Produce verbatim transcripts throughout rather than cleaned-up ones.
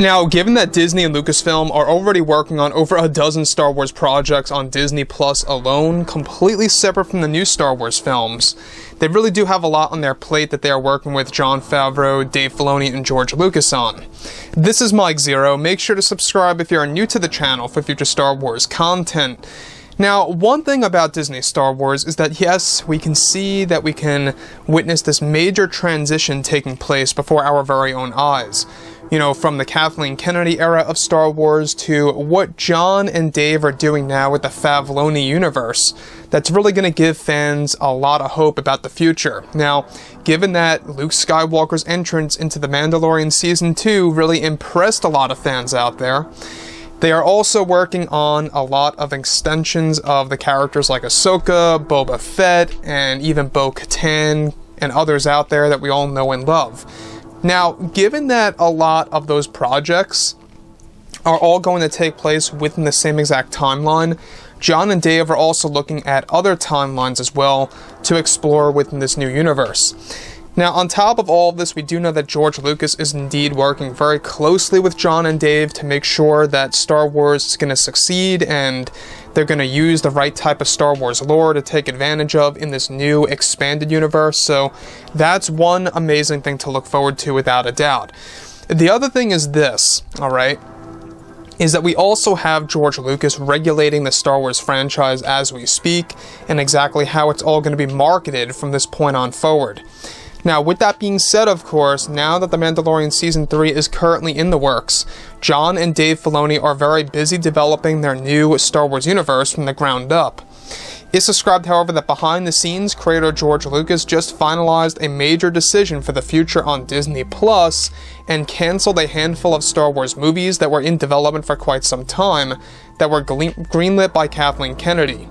Now, given that Disney and Lucasfilm are already working on over a dozen Star Wars projects on Disney Plus alone, completely separate from the new Star Wars films, they really do have a lot on their plate that they are working with Jon Favreau, Dave Filoni, and George Lucas on. This is Mike Zeroh. Make sure to subscribe if you are new to the channel for future Star Wars content. Now, one thing about Disney Star Wars is that, yes, we can see that we can witness this major transition taking place before our very own eyes. You know, from the Kathleen Kennedy era of Star Wars to what John and Dave are doing now with the Favloni universe. That's really going to give fans a lot of hope about the future. Now, given that Luke Skywalker's entrance into The Mandalorian Season two really impressed a lot of fans out there, they are also working on a lot of extensions of the characters like Ahsoka, Boba Fett, and even Bo-Katan, and others out there that we all know and love. Now, given that a lot of those projects are all going to take place within the same exact timeline, John and Dave are also looking at other timelines as well to explore within this new universe. Now, on top of all of this, we do know that George Lucas is indeed working very closely with John and Dave to make sure that Star Wars is going to succeed, and they're going to use the right type of Star Wars lore to take advantage of in this new expanded universe. So that's one amazing thing to look forward to, without a doubt. The other thing is this, all right, is that we also have George Lucas regulating the Star Wars franchise as we speak, and exactly how it's all going to be marketed from this point on forward. Now, with that being said, of course, now that The Mandalorian Season three is currently in the works, John and Dave Filoni are very busy developing their new Star Wars universe from the ground up. It's described, however, that behind the scenes, creator George Lucas just finalized a major decision for the future on Disney Plus and canceled a handful of Star Wars movies that were in development for quite some time that were greenlit by Kathleen Kennedy.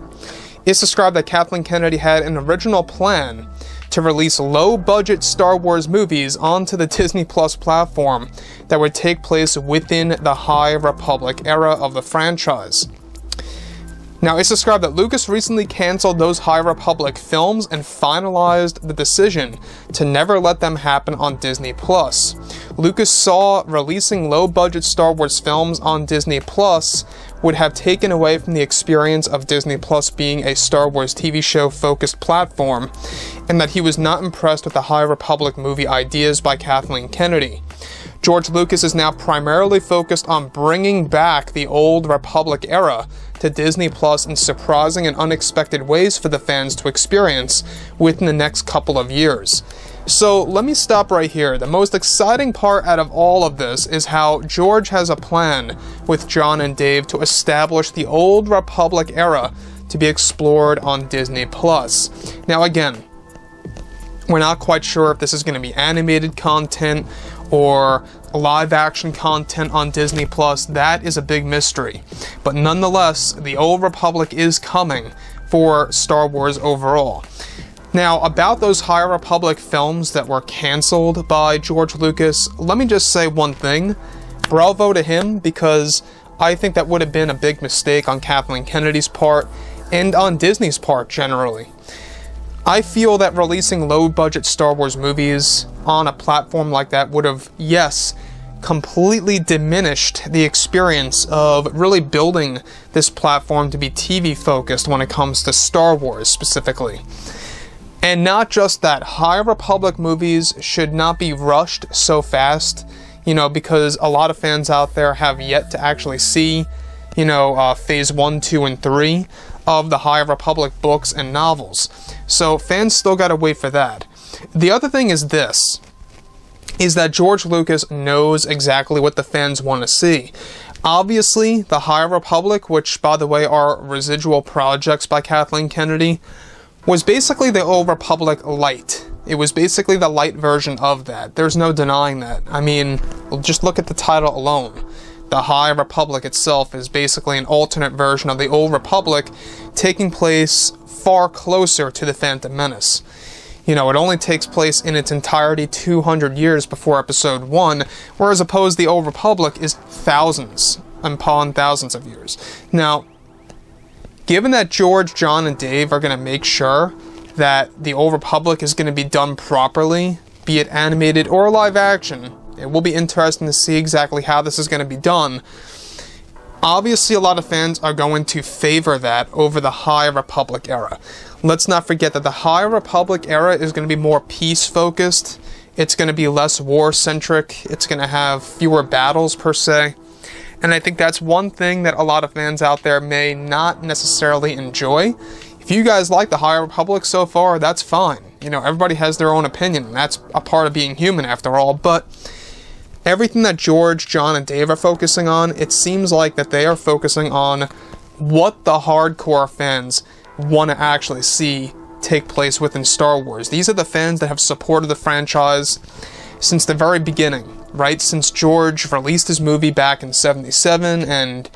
It's described that Kathleen Kennedy had an original plan to release low-budget Star Wars movies onto the Disney Plus platform that would take place within the High Republic era of the franchise. Now, it's described that Lucas recently canceled those High Republic films and finalized the decision to never let them happen on Disney Plus. Lucas saw releasing low-budget Star Wars films on Disney Plus would have taken away from the experience of Disney Plus being a Star Wars T V show-focused platform, and that he was not impressed with the High Republic movie ideas by Kathleen Kennedy. George Lucas is now primarily focused on bringing back the Old Republic era to Disney Plus in surprising and unexpected ways for the fans to experience within the next couple of years. So let me stop right here. The most exciting part out of all of this is how George has a plan with John and Dave to establish the Old Republic era to be explored on Disney Plus. Now, again, we're not quite sure if this is going to be animated content or live action content on Disney Plus. That is a big mystery. But nonetheless, the Old Republic is coming for Star Wars overall. Now, about those High Republic films that were canceled by George Lucas, let me just say one thing. Bravo to him, because I think that would have been a big mistake on Kathleen Kennedy's part and on Disney's part generally. I feel that releasing low-budget Star Wars movies on a platform like that would have, yes, completely diminished the experience of really building this platform to be T V-focused when it comes to Star Wars specifically. And not just that, High Republic movies should not be rushed so fast, you know, because a lot of fans out there have yet to actually see, you know, uh, Phase one, two, and three of the High Republic books and novels. So fans still gotta wait for that. The other thing is this, is that George Lucas knows exactly what the fans want to see. Obviously, the High Republic, which, by the way, are residual projects by Kathleen Kennedy, was basically the Old Republic light. It was basically the light version of that. There's no denying that. I mean, just look at the title alone. The High Republic itself is basically an alternate version of the Old Republic, taking place far closer to the Phantom Menace. You know, it only takes place in its entirety two hundred years before Episode one, whereas opposed the Old Republic is thousands upon thousands of years. Now, given that George, John, and Dave are going to make sure that the Old Republic is going to be done properly, be it animated or live action, It will be interesting to see exactly how this is going to be done. Obviously, a lot of fans are going to favor that over the High Republic era. Let's not forget that the High Republic era is going to be more peace-focused. It's going to be less war-centric. It's going to have fewer battles, per se. And I think that's one thing that a lot of fans out there may not necessarily enjoy. If you guys like the High Republic so far, that's fine. You know, everybody has their own opinion, and that's a part of being human after all. But everything that George, John, and Dave are focusing on, it seems like that they are focusing on what the hardcore fans want to actually see take place within Star Wars. These are the fans that have supported the franchise since the very beginning, right? Since George released his movie back in seventy-seven, and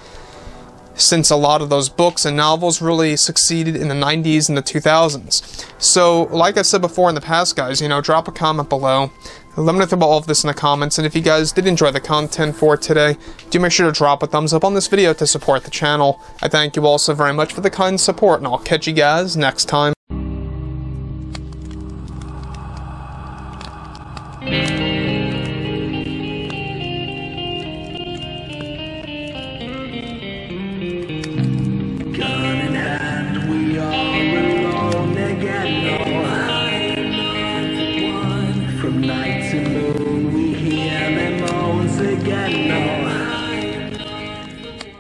since a lot of those books and novels really succeeded in the nineties and the two thousands. So, like I said before in the past, guys, you know, drop a comment below. Let me know about all of this in the comments, and if you guys did enjoy the content for today, do make sure to drop a thumbs up on this video to support the channel. I thank you all so very much for the kind support, and I'll catch you guys next time.